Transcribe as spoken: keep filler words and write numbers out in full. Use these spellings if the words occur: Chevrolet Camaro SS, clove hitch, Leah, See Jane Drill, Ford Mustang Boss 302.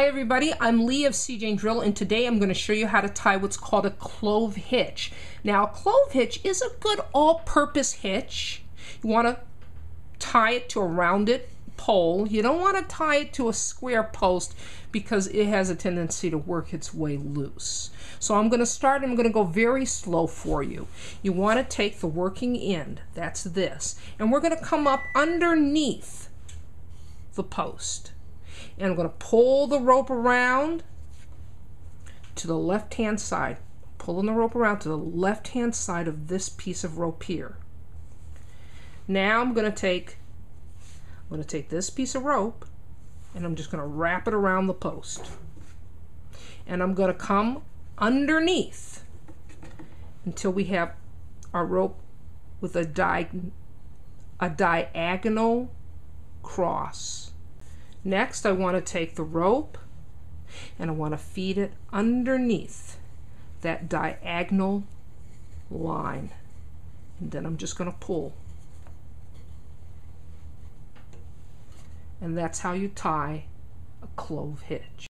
Hi everybody, I'm Leah of See Jane Drill, and today I'm going to show you how to tie what's called a clove hitch. Now, a clove hitch is a good all-purpose hitch. You want to tie it to a rounded pole. You don't want to tie it to a square post because it has a tendency to work its way loose. So I'm going to start, I'm going to go very slow for you. You want to take the working end, that's this, and we're going to come up underneath the post. And I'm going to pull the rope around to the left-hand side. Pulling the rope around to the left-hand side of this piece of rope here. Now I'm going to take, I'm going to take this piece of rope, and I'm just going to wrap it around the post. And I'm going to come underneath until we have our rope with a di a diagonal cross. Next, I want to take the rope and I want to feed it underneath that diagonal line. And then I'm just going to pull. And that's how you tie a clove hitch.